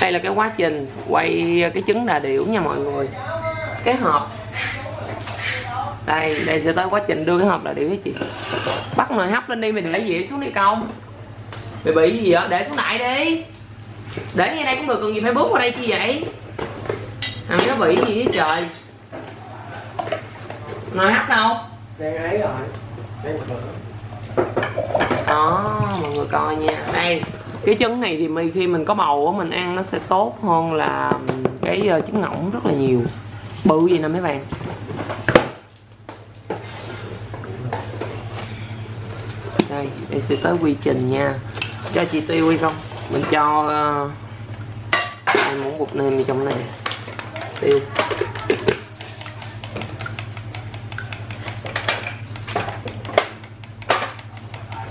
Đây là cái quá trình quay cái trứng đà điểu nha mọi người. Cái hộp đây, đây sẽ tới quá trình đưa cái hộp đà điểu với chị. Bắt nồi hấp lên đi, mình lấy dĩa xuống đi công. Mày bị gì vậy? Để xuống lại đi. Để ngay đây cũng được, còn gì phải bước qua đây chi vậy? À, nó bị gì vậy trời? Nồi hấp đâu? Đang ấy rồi. Đang mở. Đó, mọi người coi nha. Đây, cái trứng này thì khi mình có bầu á, mình ăn nó sẽ tốt hơn là cái trứng ngỗng rất là nhiều. Bự gì nè mấy bạn. Đây, đây sẽ tới quy trình nha. Cho chị tiêu hay không? Mình cho muỗng bột nêm trong này. Tiêu.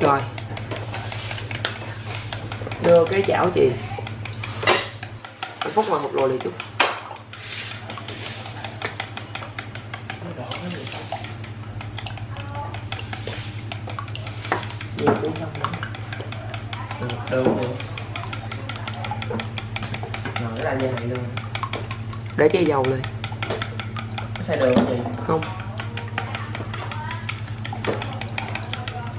Rồi. Đưa cái chảo chị. Mình phút ngoài hộp rồi liền chút. Để chai dầu lên. Xay đường gì? Không.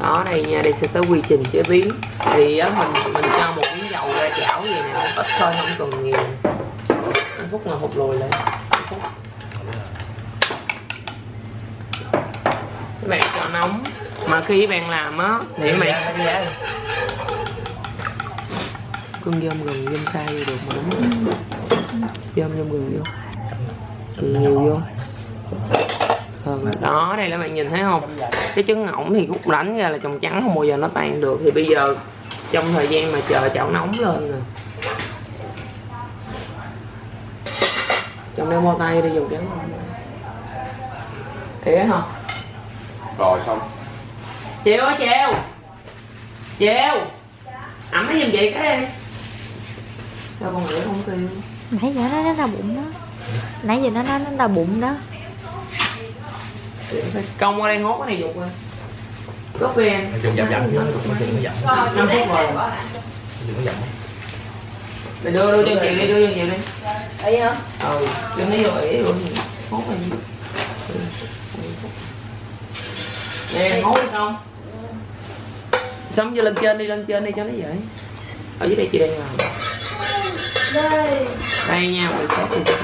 Đó đây nha, đây sẽ tới quy trình chế biến. Thì á, mình cho một miếng dầu ra chảo gì nè, ít thôi không cần nhiều. Anh Phúc ngồi hụt lùi lại. Các bạn cho nóng. Mà khi bạn làm á, thì mày con dơm gừng, dơm xay vô được mà đúng. Dơm gừng vô. Gừng nhiều vô. Đó, đây là bạn nhìn thấy không? Cái trứng ngỗng thì rút đánh ra là trong trắng không bao giờ nó tan được. Thì bây giờ trong thời gian mà chờ chảo nóng lên nè. Trong đây mô tay đi dùng trắng không? Thế hả? Rồi xong. Chiều ơi chiều. Chiều. Ẩm nó giùm chị cái đi. Sao con rửa không tiêu? Nãy giờ nó đau bụng đó. Nãy giờ nó đau bụng đó. Công qua đây hốt cái này dục lên. Cốp đi em. Đừng dặm. Năm phút rồi. Đừng có dặm. Để đưa cho chị đi, đưa cho chị đi. Ý hả? Ừ, đừng có vô ý rồi. Hốt này. Nè, hốt đi không? Sống vô lên trên đi cho nó dễ. Ở dưới đây chị đang làm. Đây. Đây nha, mình sẽ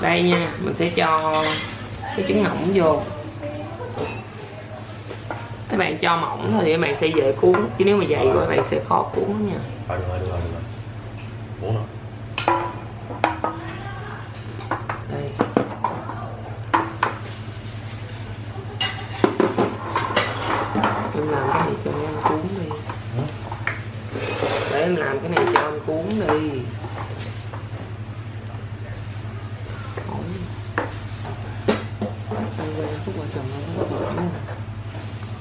đây nha, mình sẽ cho cái trứng ngỗng vô. Các bạn cho mỏng thôi thì các bạn sẽ dễ cuốn, chứ nếu mà dày rồi các bạn sẽ khó cuốn lắm nha. Rồi được rồi, được rồi, được rồi. Cuốn rồi. Đây. Em làm cái này cho em cuốn đi. Để em làm cái này cho em cuốn đi.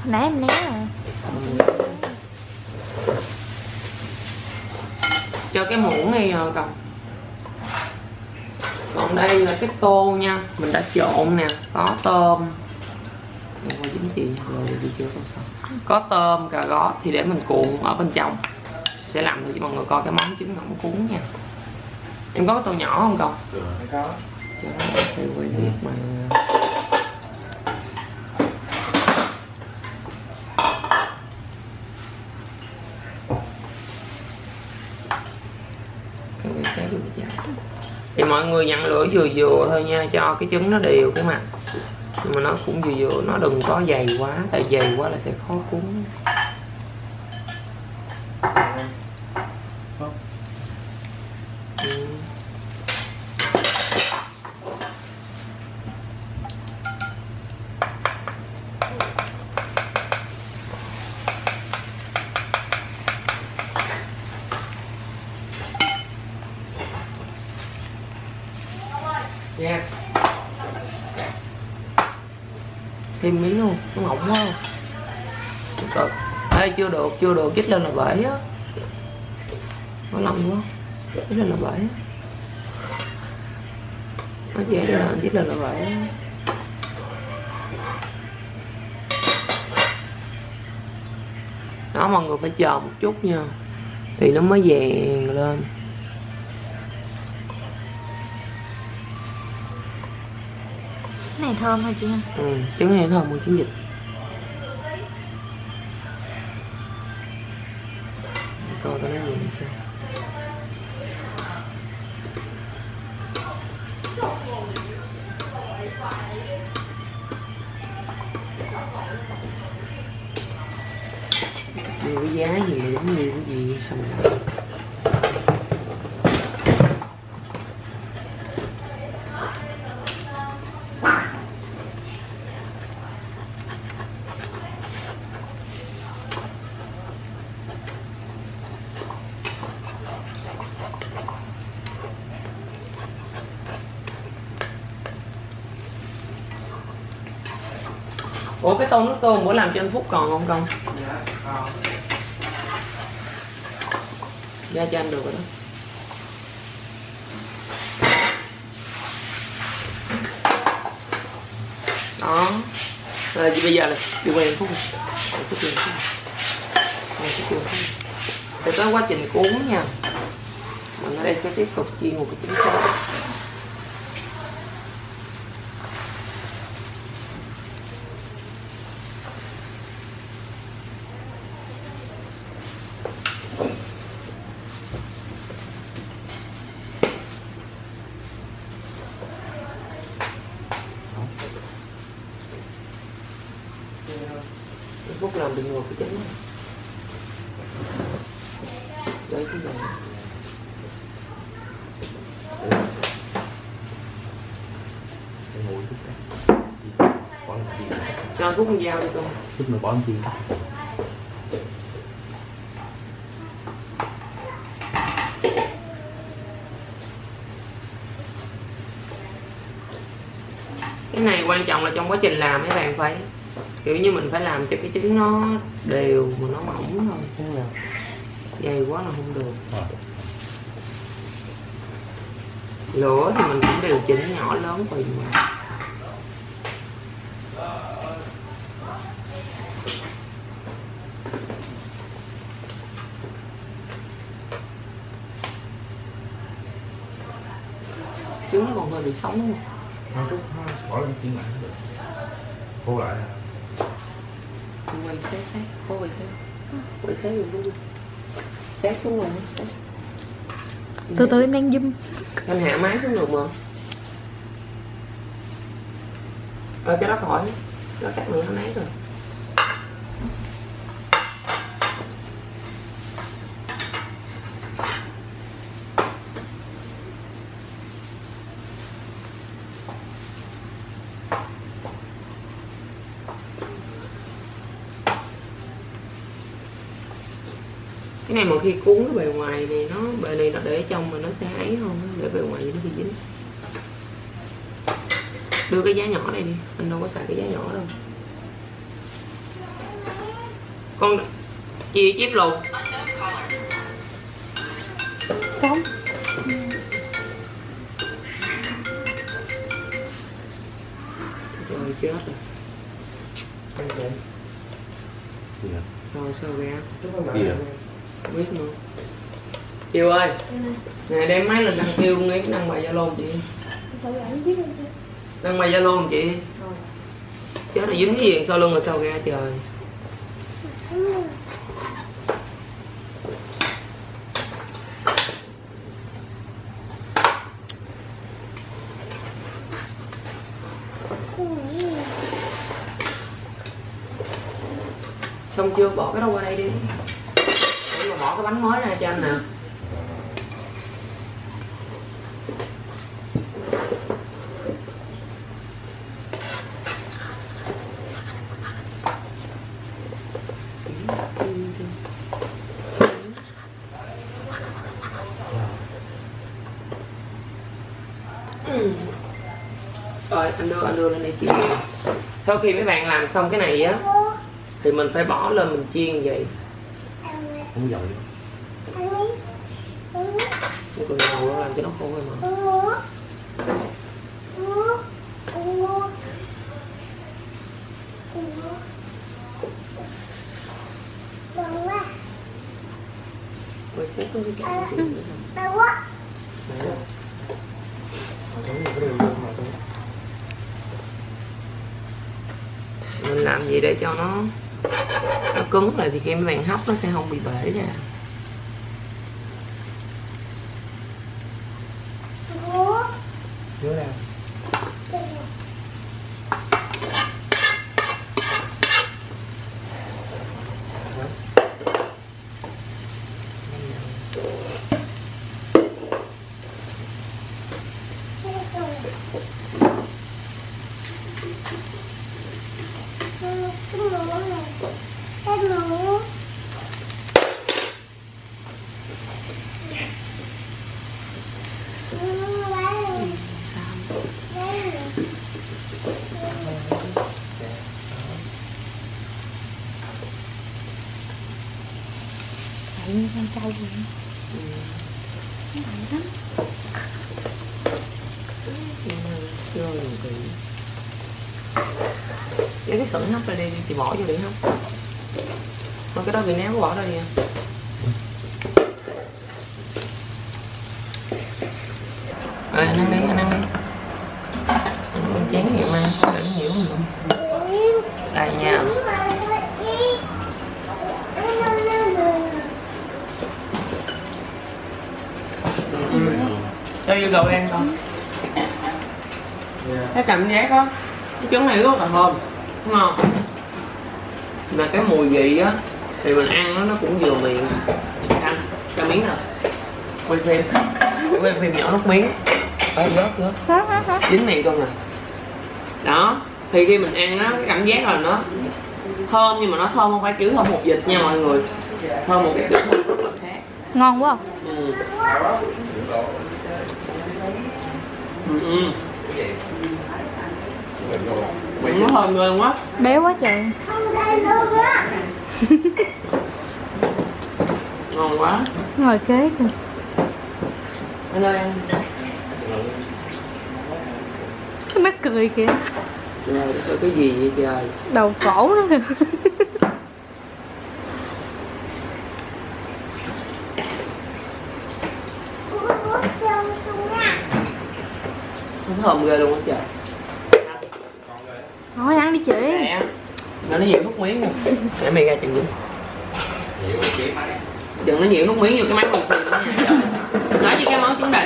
Nãy em né rồi. Cho cái muỗng này rồi còn. Còn đây là cái tô nha, mình đã trộn nè, có tôm. Đừng qua dính chị rồi đi chưa không sao. Có tôm, cà gót thì để mình cuộn ở bên trong. Sẽ làm thử cho mọi người coi cái món trứng ngỗng cuốn nha. Em có cái tô nhỏ không con? Được rồi, có. Cho nó theo quay tiếp mà. Thì mọi người nhận lửa vừa vừa thôi nha, cho cái trứng nó đều của mặt. Nhưng mà nó cũng vừa vừa, nó đừng có dày quá, tại dày quá là sẽ khó cuốn. Thêm miếng luôn, nó mỏng quá không? Ê, chưa được, dít lên là bể á. Nó lầm quá, dít lên là bể á. Nó chén là dít lên là bể á. Đó, mọi người phải chờ một chút nha. Thì nó mới vàng lên. Cái này thơm hả chị ha? Ừ, trứng này thơm hơn trứng vịt. Coi tao lấy gì nữa chưa? Nhiều cái giá gì giống như cái gì xong rồi. Ủa cái tôm nước tương bữa làm cho anh Phúc còn không con? Dạ còn. Ra cho anh được rồi đó. Đó. Rồi bây giờ là đi quay anh Phúc. Để tới quá trình cuốn nha. Mình ở đây sẽ tiếp tục chiên một cái trứng cá. Phút làm đừng ngồi cái trứng này. Đấy cái này. Cho Phúc con dao đi con. Phúc mà bỏ con chiên. Cái này quan trọng là trong quá trình làm mấy bạn phải kiểu như mình phải làm cho cái trứng nó đều mà nó mỏng thôi, chứ là dày quá là không được. Lửa thì mình cũng điều chỉnh nhỏ lớn tùy mình. Trứng nó còn hơi bị sống luôn. Không, bỏ lên chiên lại được. Khô lại. Quay xét xét, cô quay xét luôn luôn. Xét xuống rồi, xét. Từ từ em đang zoom. Anh hạ máy xuống được mà. Rồi cái đó khỏi, nó cắt nửa máy rồi. Cái này mà khi cuốn cái bề ngoài thì nó bề này nó để trong mà nó sẽ ấy không, để bề ngoài nó bị dính. Đưa cái giá nhỏ này đi, anh đâu có xài cái giá nhỏ đâu. Con chị chiếc lục. Không. Trời chết rồi. Ăn rồi. Dạ. Rồi sao ra? Dạ. Không biết nữa. Kiều ơi, ngày đem máy lên đăng kêu nghĩ đăng bài Zalo chị. Đăng bài Zalo không chị? Chứ nó dính cái gì sau lưng rồi sao ra trời. Xong chưa, bỏ cái đó qua đây đi. Bỏ cái bánh mới ra cho anh nè. Rồi anh đưa lên đây chiên. Sau khi mấy bạn làm xong cái này á thì mình phải bỏ lên mình chiên vậy. Không dầu nữa. Cái còn dầu nó làm cho nó khô rồi mà. Quay xếp xuống cái cạnh của chị. Đấy quá. Đấy. Nó giống như cái đường đường mà thôi. Mình làm gì để cho nó cứng lại thì khi mấy bạn hấp nó sẽ không bị bể ra. Nữa nào. Như con trâu vậy. Nó mạnh lắm. Lấy cái sửng hấp ra đi, chị bỏ vô đi hấp. Mà cái đó bị néo bỏ ra đi nha. Rồi anh ăn đi, anh ăn đi. Anh ăn chén thì ăn, để nó nhiễu mình luôn. Đây nha. Cho vô đồ ăn con. Cái cảm giác đó, cái trứng này rất là thơm, đúng không? Mà cái mùi vị á thì mình ăn nó cũng vừa miệng. Ăn cho miếng nè. Quay phim nhỏ nước miếng. Ôi rớt dính miệng con nè. Đó, thì khi mình ăn á, cái cảm giác là nó thơm nhưng mà nó thơm không phải chứ không một dịch nha mọi người. Thơm một cái kiểu rất là khác. Ngon quá. Nó thơm người quá. Béo quá trời. Ngon quá. Ngồi kế kìa. Anh ơi em. Nó cười kìa. Trời ơi, cái gì vậy trời. Đầu cổ nó kìa. Không thơm ghê luôn á trời. Thôi ăn đi chị. Nè, nó nhiều nước miếng rồi. Để mày ra chừng đi. Đừng nó nhiều nước miếng vô cái máy một phần nha. Nói với cái món trứng đà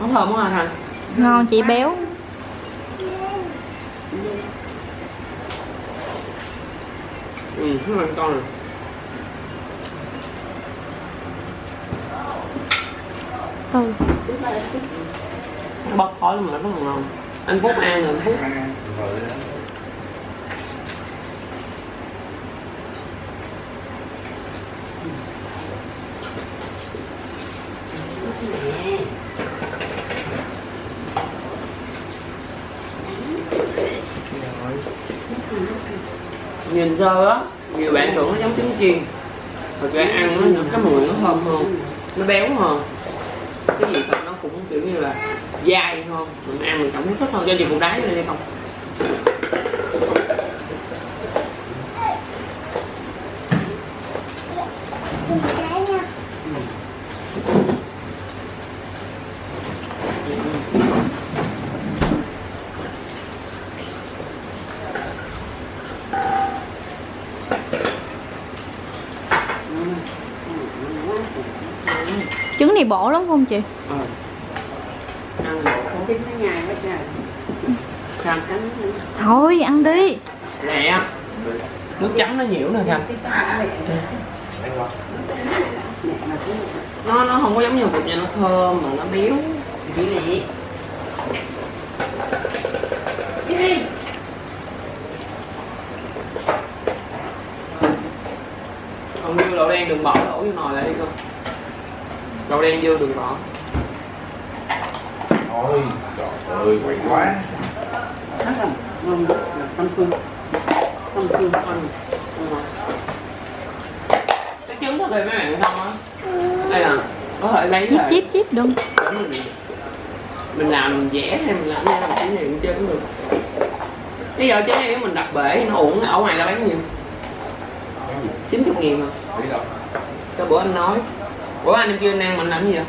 Nó thơm quá hả? Ngon chị béo. Nó ăn con rồi. Nó bớt khói luôn mà nó còn ngon. Anh Phúc ăn rồi anh Phúc. Nhìn sơ á, nhiều bạn tưởng nó giống trứng chiên. Thật ra ăn nó cái mùi nó thơm hơn, nó béo hơn. Cái gì thật nó cũng kiểu như là dai hơn, mình ăn mình cảm thấy thích hơn. Cho chị cục đáy lên đây không? Trứng này bổ lắm không chị? Ăn bổ không? Trứng nó nhai hết nha. Khanh. Thôi ăn đi. Nè. Nước chấm nó nhiễu nè Khanh. Nó không có giống như bột nha, nó thơm mà nó béo. Cái gì? Còn như đậu đen đừng bỏ đổ vô nồi lại đi con. Đậu đen vô đừng bỏ. Ôi trời ơi, quậy quá. không chịu ăn. Cái trứng có thể mấy bạn không á? Đây là có thể lấy là chip chip đúng. Mình làm vẽ hay mình làm cái này mình chơi cũng được. Bây giờ trái này mình đặt bể nó uổng, ở ngoài ra bán nhiều 90.000 à. Cho bữa anh nói, bữa anh em chưa ăn mình làm gì vậy?